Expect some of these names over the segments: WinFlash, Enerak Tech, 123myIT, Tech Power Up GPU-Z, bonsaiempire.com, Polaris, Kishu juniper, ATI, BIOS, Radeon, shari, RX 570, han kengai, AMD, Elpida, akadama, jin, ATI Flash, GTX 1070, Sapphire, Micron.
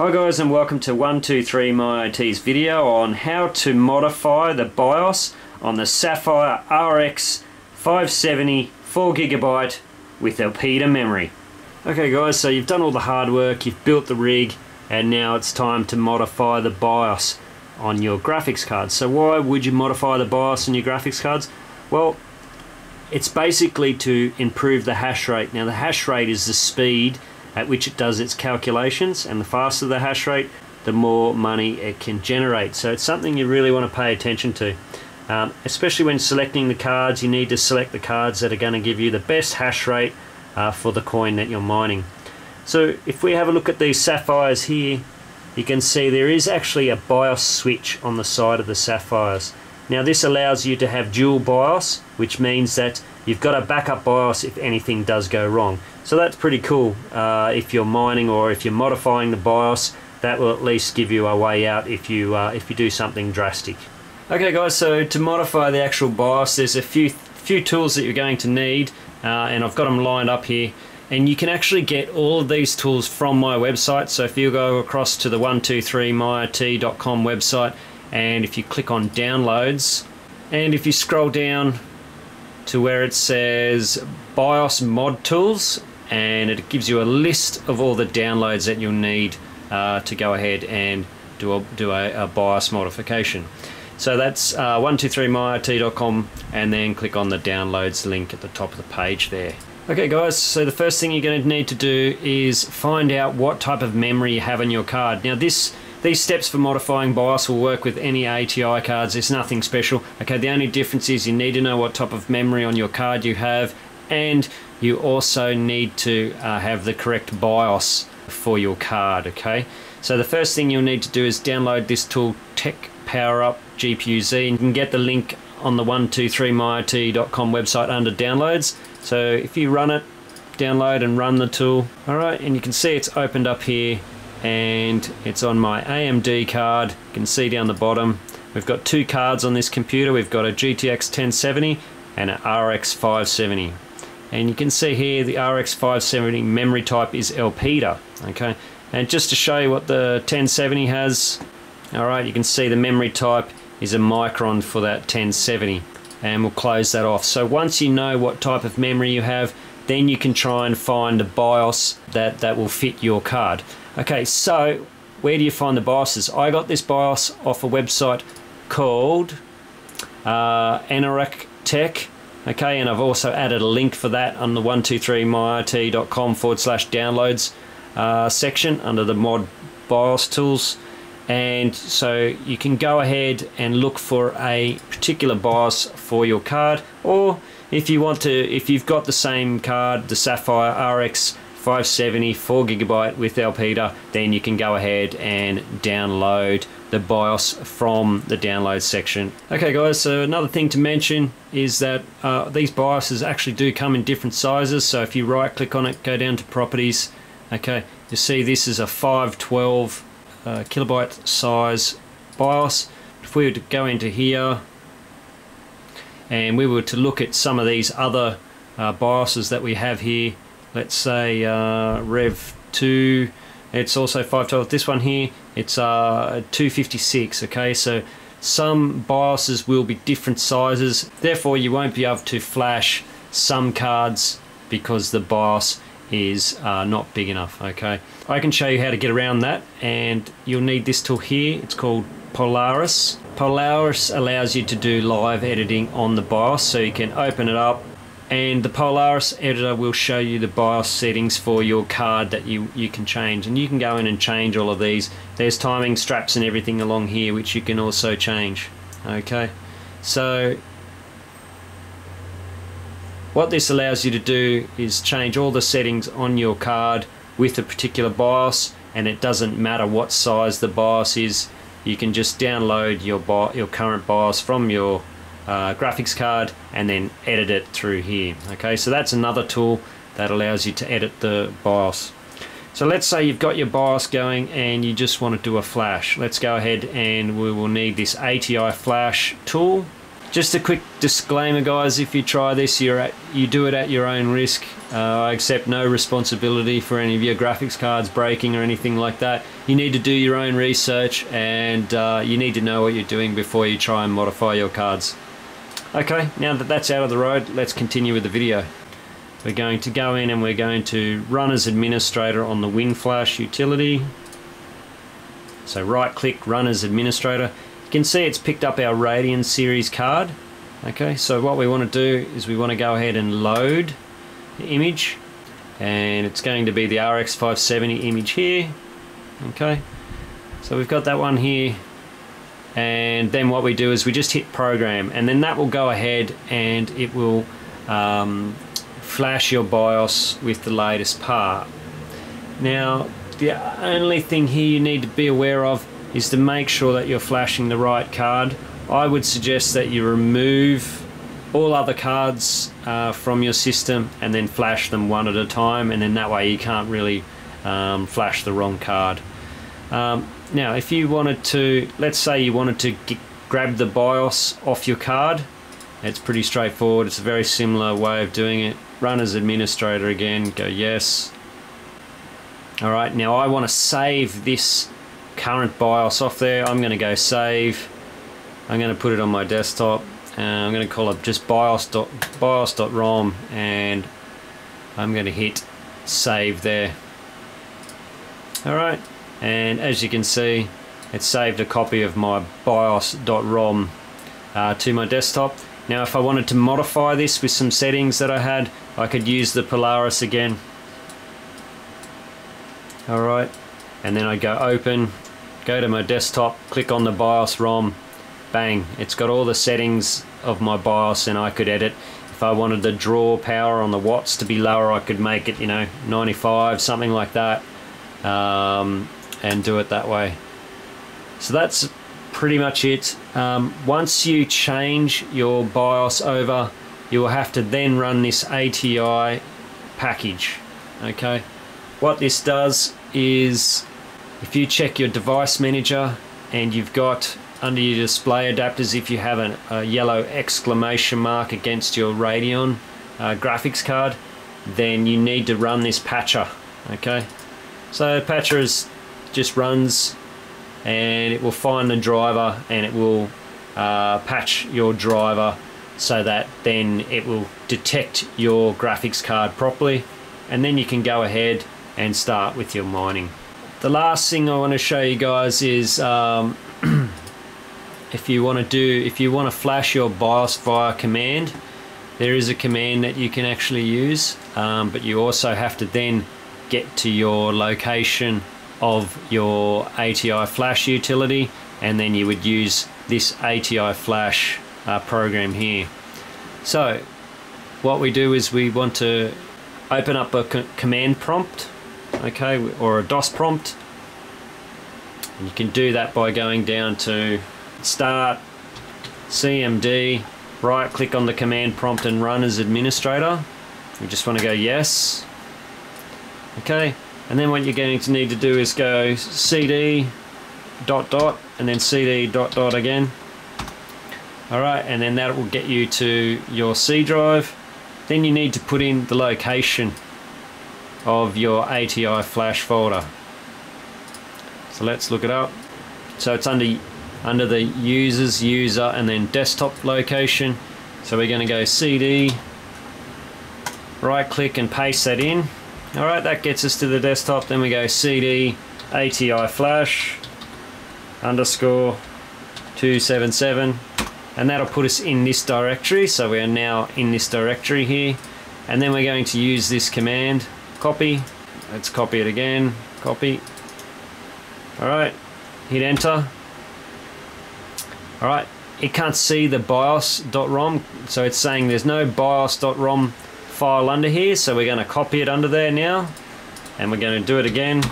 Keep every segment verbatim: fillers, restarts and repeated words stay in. Hi guys, and welcome to one two three my I T's video on how to modify the BIOS on the Sapphire R X five seventy four gigabyte with Elpida memory. Okay guys, so you've done all the hard work, you've built the rig, and now it's time to modify the BIOS on your graphics cards. So why would you modify the BIOS on your graphics cards? Well, it's basically to improve the hash rate. Now the hash rate is the speed at which it does its calculations, and the faster the hash rate, the more money it can generate. So it's something you really want to pay attention to. Um, especially when selecting the cards, you need to select the cards that are going to give you the best hash rate uh, for the coin that you're mining. So if we have a look at these Sapphires here, you can see there is actually a BIOS switch on the side of the Sapphires. Now this allows you to have dual BIOS, which means that you've got a backup BIOS if anything does go wrong. So that's pretty cool. Uh, if you're mining or if you're modifying the BIOS, that will at least give you a way out if you uh, if you do something drastic. Okay guys, so to modify the actual BIOS, there's a few few tools that you're going to need, uh, and I've got them lined up here. And you can actually get all of these tools from my website. So if you go across to the one two three my I T dot com website, and if you click on downloads, and if you scroll down to where it says BIOS mod tools, and it gives you a list of all the downloads that you'll need uh, to go ahead and do a, do a, a BIOS modification. So that's uh, one two three my I T dot com, and then click on the downloads link at the top of the page there. Okay guys, so the first thing you're going to need to do is find out what type of memory you have on your card. Now this These steps for modifying BIOS will work with any A T I cards. It's nothing special. Okay, the only difference is you need to know what type of memory on your card you have, and you also need to uh, have the correct BIOS for your card, okay? So the first thing you'll need to do is download this tool, Tech Power Up G P U Z, and you can get the link on the one two three my I T dot com website under downloads. So if you run it, download and run the tool. All right, and you can see it's opened up here, and it's on my A M D card. You can see down the bottom we've got two cards on this computer. We've got a G T X ten seventy and an R X five seventy, and you can see here the R X five seventy memory type is Elpida. Okay, and just to show you what the ten seventy has, alright, you can see the memory type is a Micron for that ten seventy, and we'll close that off. So once you know what type of memory you have, then you can try and find a BIOS that, that will fit your card. Okay, so where do you find the BIOSes? I got this BIOS off a website called uh, Enerak Tech. Okay, and I've also added a link for that on the one two three my I T dot com forward slash downloads uh, section under the mod BIOS tools. And so you can go ahead and look for a particular BIOS for your card, or if you want to, if you've got the same card, the Sapphire R X five seventy four gigabyte with Elpida, then you can go ahead and download the BIOS from the download section. Okay guys, so another thing to mention is that uh, these BIOSes actually do come in different sizes. So if you right click on it, go down to properties, okay, you see this is a five twelve uh, kilobyte size BIOS. If we were to go into here and we were to look at some of these other uh, BIOSes that we have here, let's say uh, Rev two, it's also five twelve. This one here, it's uh, two fifty-six, okay? So some BIOSes will be different sizes, therefore you won't be able to flash some cards because the BIOS is uh, not big enough, okay? I can show you how to get around that, and you'll need this tool here, it's called Polaris. Polaris allows you to do live editing on the BIOS, so you can open it up, and the Polaris editor will show you the BIOS settings for your card that you, you can change. And you can go in and change all of these. There's timing straps and everything along here which you can also change. Okay, so what this allows you to do is change all the settings on your card with a particular BIOS, and it doesn't matter what size the BIOS is. You can just download your, your current BIOS from your Uh, graphics card and then edit it through here. Okay, so that's another tool that allows you to edit the BIOS. So let's say you've got your BIOS going and you just want to do a flash. Let's go ahead, and we will need this A T I Flash tool. Just a quick disclaimer, guys, if you try this, you're at, you do it at your own risk. Uh, I accept no responsibility for any of your graphics cards breaking or anything like that. You need to do your own research, and uh, you need to know what you're doing before you try and modify your cards. Okay, now that that's out of the road, let's continue with the video. We're going to go in and we're going to run as administrator on the WinFlash utility. So right click, run as administrator. You can see it's picked up our Radeon series card. Okay, so what we want to do is we want to go ahead and load the image, and it's going to be the R X five seventy image here. Okay, so we've got that one here, and then what we do is we just hit program, and then that will go ahead and it will um, flash your BIOS with the latest part. Now the only thing here you need to be aware of is to make sure that you're flashing the right card. I would suggest that you remove all other cards uh, from your system and then flash them one at a time, and then that way you can't really um, flash the wrong card. Um, now if you wanted to, let's say you wanted to get, grab the BIOS off your card, it's pretty straightforward. It's a very similar way of doing it. Run as administrator again, go yes. Alright, now I want to save this current BIOS off there. I'm going to go save. I'm going to put it on my desktop, and I'm going to call it just bios dot bios dot rom, and I'm going to hit save there. Alright, and as you can see, it saved a copy of my bios dot rom uh, to my desktop. Now if I wanted to modify this with some settings that I had, I could use the Polaris again. Alright, and then I go open, go to my desktop, click on the BIOS ROM, bang, it's got all the settings of my BIOS, and I could edit. If I wanted the draw power on the watts to be lower, I could make it, you know, ninety-five, something like that, um, and do it that way. So that's pretty much it. Um, once you change your BIOS over, you will have to then run this A T I package. Okay, what this does is, if you check your device manager and you've got under your display adapters, if you have an, a yellow exclamation mark against your Radeon uh, graphics card, then you need to run this patcher. Okay, so patcher is, just runs, and it will find the driver, and it will uh, patch your driver so that then it will detect your graphics card properly, and then you can go ahead and start with your mining. The last thing I want to show you guys is um, if you want to do, if you want to flash your BIOS via command, there is a command that you can actually use, um, but you also have to then get to your location of your A T I Flash utility, and then you would use this A T I Flash uh, program here. So what we do is we want to open up a co command prompt, okay, or a DOS prompt, and you can do that by going down to Start, C M D, right click on the command prompt and run as administrator. We just want to go yes. Okay, and then what you're going to need to do is go cd dot dot, and then cd dot dot again. Alright, and then that will get you to your C drive. Then you need to put in the location of your A T I Flash folder. So let's look it up. So it's under under the users, user, and then desktop location. So we're going to go cd, right click and paste that in. Alright, that gets us to the desktop. Then we go cd A T I Flash underscore two seventy-seven, and that'll put us in this directory. So we are now in this directory here, and then we're going to use this command copy. Let's copy it again, copy. Alright, hit enter. Alright, it can't see the bios dot rom, so it's saying there's no bios dot rom file under here, so we're going to copy it under there now, and we're going to do it again.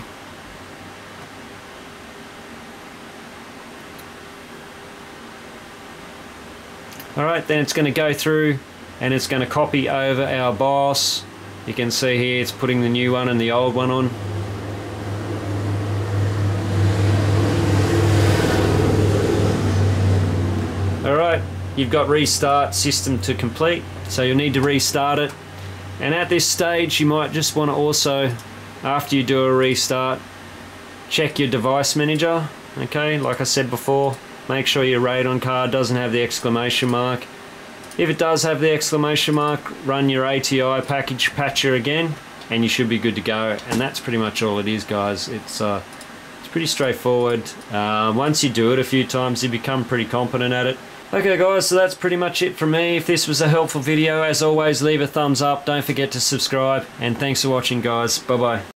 Alright, then it's going to go through and it's going to copy over our BIOS. You can see here it's putting the new one and the old one on. Alright, you've got restart system to complete, so you'll need to restart it. And at this stage you might just want to also, after you do a restart, check your device manager. Okay, like I said before, make sure your Radeon card doesn't have the exclamation mark. If it does have the exclamation mark, run your A T I package patcher again and you should be good to go. And that's pretty much all it is, guys. It's uh, it's pretty straightforward. Uh, once you do it a few times, you become pretty competent at it. Okay guys, so that's pretty much it from me. If this was a helpful video, as always, leave a thumbs up, don't forget to subscribe, and thanks for watching, guys. Bye bye.